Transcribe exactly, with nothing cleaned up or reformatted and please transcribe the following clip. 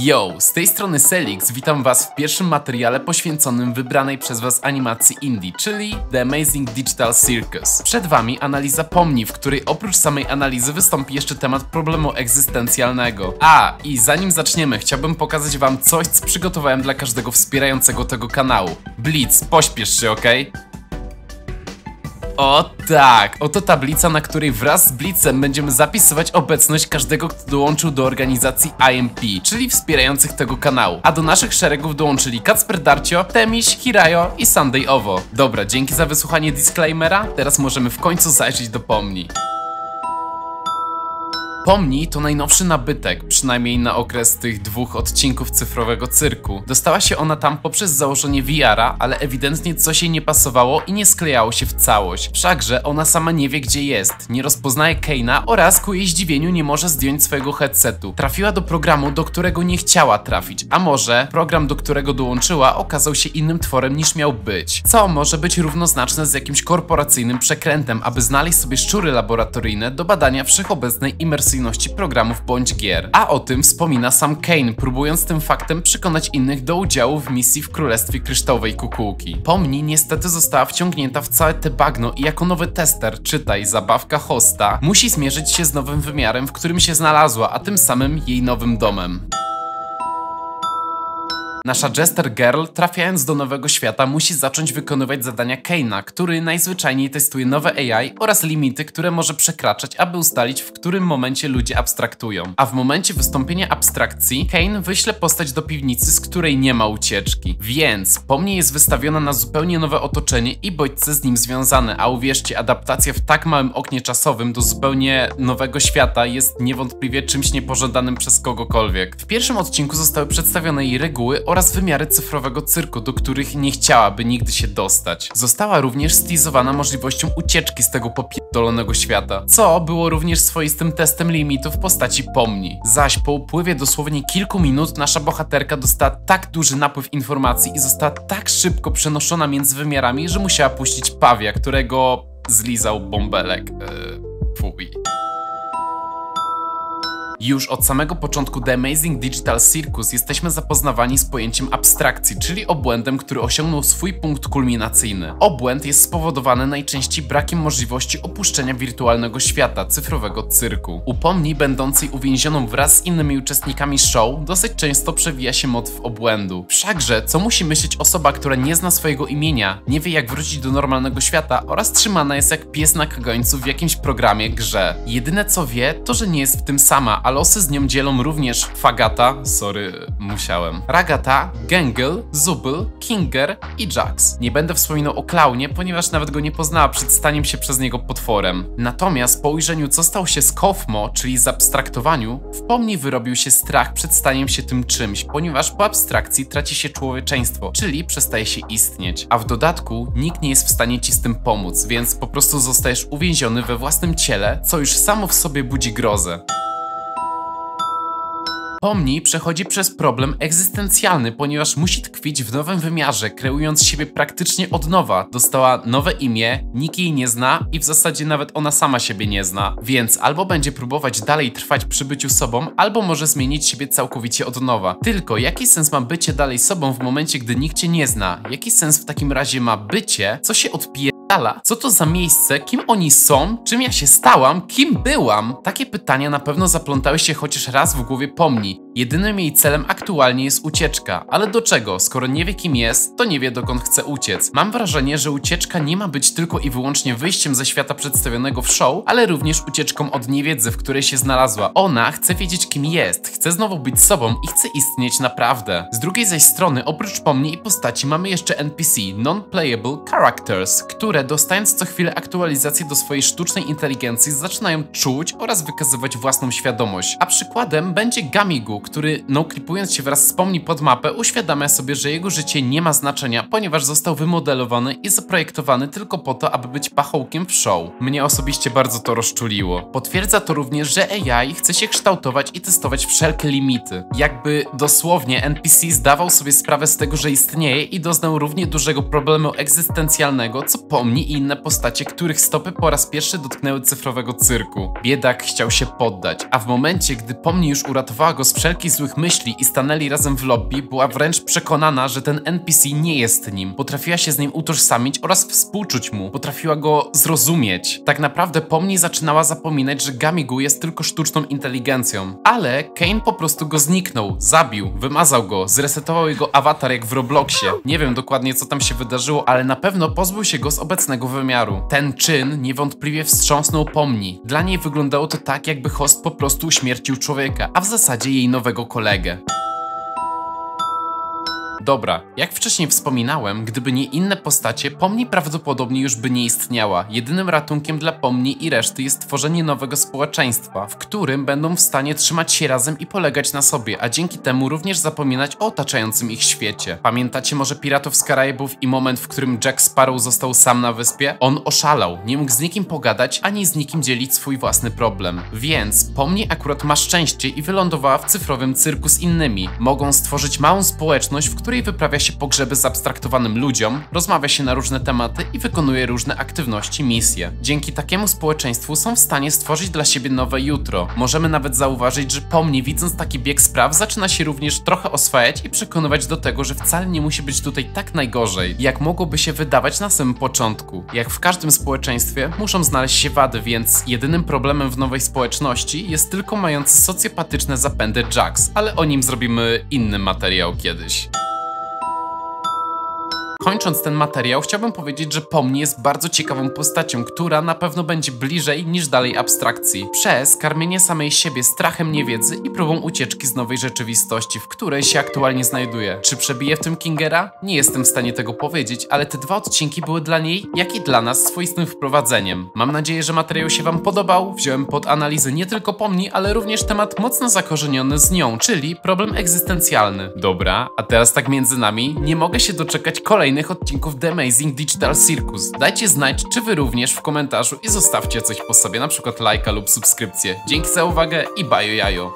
Yo, z tej strony Selix, witam was w pierwszym materiale poświęconym wybranej przez was animacji indie, czyli The Amazing Digital Circus. Przed wami analiza Pomni, w której oprócz samej analizy wystąpi jeszcze temat problemu egzystencjalnego. A, i zanim zaczniemy, chciałbym pokazać wam coś, co przygotowałem dla każdego wspierającego tego kanału. Blitz, pośpiesz się, okej? Okay? O tak! Oto tablica, na której wraz z Blitzem będziemy zapisywać obecność każdego, kto dołączył do organizacji I M P, czyli wspierających tego kanału. A do naszych szeregów dołączyli Kacper Darcio, Temiś, Hirajo i Sunday Owo. Dobra, dzięki za wysłuchanie disclaimera, teraz możemy w końcu zajrzeć do Pomni. Pomni to najnowszy nabytek, przynajmniej na okres tych dwóch odcinków cyfrowego cyrku. Dostała się ona tam poprzez założenie V R a, ale ewidentnie coś jej nie pasowało i nie sklejało się w całość. Wszakże ona sama nie wie, gdzie jest, nie rozpoznaje Kane'a oraz ku jej zdziwieniu nie może zdjąć swojego headsetu. Trafiła do programu, do którego nie chciała trafić, a może program, do którego dołączyła, okazał się innym tworem niż miał być. Co może być równoznaczne z jakimś korporacyjnym przekrętem, aby znaleźć sobie szczury laboratoryjne do badania wszechobecnej imersji programów bądź gier. A o tym wspomina sam Kane, próbując tym faktem przekonać innych do udziału w misji w Królestwie Kryształowej Kukułki. Pomni niestety została wciągnięta w całe te bagno i jako nowy tester, czytaj zabawka hosta, musi zmierzyć się z nowym wymiarem, w którym się znalazła, a tym samym jej nowym domem. Nasza Jester Girl, trafiając do nowego świata, musi zacząć wykonywać zadania Kane'a, który najzwyczajniej testuje nowe A I oraz limity, które może przekraczać, aby ustalić, w którym momencie ludzie abstraktują. A w momencie wystąpienia abstrakcji, Kane wyśle postać do piwnicy, z której nie ma ucieczki. Więc Pomni jest wystawiona na zupełnie nowe otoczenie i bodźce z nim związane, a uwierzcie, adaptacja w tak małym oknie czasowym do zupełnie nowego świata jest niewątpliwie czymś niepożądanym przez kogokolwiek. W pierwszym odcinku zostały przedstawione jej reguły oraz wymiary cyfrowego cyrku, do których nie chciałaby nigdy się dostać. Została również stylizowana możliwością ucieczki z tego popierdolonego świata, co było również swoistym testem limitów w postaci Pomni. Zaś po upływie dosłownie kilku minut nasza bohaterka dostała tak duży napływ informacji i została tak szybko przenoszona między wymiarami, że musiała puścić pawia, którego zlizał bąbelek. Eee, fuj. Już od samego początku The Amazing Digital Circus jesteśmy zapoznawani z pojęciem abstrakcji, czyli obłędem, który osiągnął swój punkt kulminacyjny. Obłęd jest spowodowany najczęściej brakiem możliwości opuszczenia wirtualnego świata, cyfrowego cyrku. U Pomni, będącej uwięzioną wraz z innymi uczestnikami show, dosyć często przewija się motyw obłędu. Wszakże, co musi myśleć osoba, która nie zna swojego imienia, nie wie jak wrócić do normalnego świata oraz trzymana jest jak pies na kagańcu w jakimś programie, grze. Jedyne co wie, to że nie jest w tym sama, losy z nią dzielą również Fagatha, sorry, musiałem, Ragatha, Gengle, Zubl, Kinger i Jax. Nie będę wspominał o klaunie, ponieważ nawet go nie poznała przed staniem się przez niego potworem. Natomiast po ujrzeniu, co stało się z Kaufmo, czyli z abstraktowaniu, w Pomni wyrobił się strach przed staniem się tym czymś, ponieważ po abstrakcji traci się człowieczeństwo, czyli przestaje się istnieć. A w dodatku nikt nie jest w stanie ci z tym pomóc, więc po prostu zostajesz uwięziony we własnym ciele, co już samo w sobie budzi grozę. Pomni przechodzi przez problem egzystencjalny, ponieważ musi tkwić w nowym wymiarze, kreując siebie praktycznie od nowa. Dostała nowe imię, nikt jej nie zna i w zasadzie nawet ona sama siebie nie zna. Więc albo będzie próbować dalej trwać przy byciu sobą, albo może zmienić siebie całkowicie od nowa. Tylko jaki sens ma bycie dalej sobą w momencie, gdy nikt cię nie zna? Jaki sens w takim razie ma bycie, co się odpije? Co to za miejsce? Kim oni są? Czym ja się stałam? Kim byłam? Takie pytania na pewno zaplątały się chociaż raz w głowie Pomni. Jedynym jej celem aktualnie jest ucieczka. Ale do czego? Skoro nie wie kim jest, to nie wie dokąd chce uciec. Mam wrażenie, że ucieczka nie ma być tylko i wyłącznie wyjściem ze świata przedstawionego w show, ale również ucieczką od niewiedzy, w której się znalazła. Ona chce wiedzieć kim jest, chce znowu być sobą i chce istnieć naprawdę. Z drugiej zaś strony, oprócz Pomni i postaci mamy jeszcze N P C, Non-Playable Characters, które dostając co chwilę aktualizację do swojej sztucznej inteligencji, zaczynają czuć oraz wykazywać własną świadomość. A przykładem będzie Gummigoo, który noclipując się wraz z Pomni pod mapę, uświadamia sobie, że jego życie nie ma znaczenia, ponieważ został wymodelowany i zaprojektowany tylko po to, aby być pachołkiem w show. Mnie osobiście bardzo to rozczuliło. Potwierdza to również, że A I chce się kształtować i testować wszelkie limity. Jakby dosłownie N P C zdawał sobie sprawę z tego, że istnieje i doznał równie dużego problemu egzystencjalnego, co Pomni i inne postacie, których stopy po raz pierwszy dotknęły cyfrowego cyrku. Biedak chciał się poddać, a w momencie, gdy Pomni już uratowała go z wszelkich wszelkich złych myśli i stanęli razem w lobby, była wręcz przekonana, że ten N P C nie jest nim. Potrafiła się z nim utożsamić oraz współczuć mu. Potrafiła go zrozumieć. Tak naprawdę Pomni zaczynała zapominać, że Gummigoo jest tylko sztuczną inteligencją. Ale Kane po prostu go zniknął, zabił, wymazał go, zresetował jego awatar jak w Robloxie. Nie wiem dokładnie, co tam się wydarzyło, ale na pewno pozbył się go z obecnego wymiaru. Ten czyn niewątpliwie wstrząsnął Pomni. Dla niej wyglądało to tak, jakby host po prostu uśmiercił człowieka, a w zasadzie jej nowego kolegę. Dobra, jak wcześniej wspominałem, gdyby nie inne postacie, Pomni prawdopodobnie już by nie istniała. Jedynym ratunkiem dla Pomni i reszty jest tworzenie nowego społeczeństwa, w którym będą w stanie trzymać się razem i polegać na sobie, a dzięki temu również zapominać o otaczającym ich świecie. Pamiętacie może Piratów z Karaibów i moment, w którym Jack Sparrow został sam na wyspie? On oszalał, nie mógł z nikim pogadać, ani z nikim dzielić swój własny problem. Więc Pomni akurat ma szczęście i wylądowała w cyfrowym cyrku z innymi. Mogą stworzyć małą społeczność, w której w której wyprawia się pogrzeby z abstraktowanym ludziom, rozmawia się na różne tematy i wykonuje różne aktywności, misje. Dzięki takiemu społeczeństwu są w stanie stworzyć dla siebie nowe jutro. Możemy nawet zauważyć, że Pomni, widząc taki bieg spraw, zaczyna się również trochę oswajać i przekonywać do tego, że wcale nie musi być tutaj tak najgorzej, jak mogłoby się wydawać na samym początku. Jak w każdym społeczeństwie, muszą znaleźć się wady, więc jedynym problemem w nowej społeczności jest tylko mający socjopatyczne zapędy Jax, ale o nim zrobimy inny materiał kiedyś. Kończąc ten materiał, chciałbym powiedzieć, że Pomni jest bardzo ciekawą postacią, która na pewno będzie bliżej niż dalej abstrakcji. Przez karmienie samej siebie strachem niewiedzy i próbą ucieczki z nowej rzeczywistości, w której się aktualnie znajduje. Czy przebije w tym Kingera? Nie jestem w stanie tego powiedzieć, ale te dwa odcinki były dla niej, jak i dla nas, swoistym wprowadzeniem. Mam nadzieję, że materiał się wam podobał. Wziąłem pod analizę nie tylko Pomni, ale również temat mocno zakorzeniony z nią, czyli problem egzystencjalny. Dobra, a teraz tak między nami, nie mogę się doczekać kolejnej odcinków The Amazing Digital Circus. Dajcie znać, czy wy również w komentarzu i zostawcie coś po sobie, na przykład lajka lub subskrypcję. Dzięki za uwagę i bajo jajo.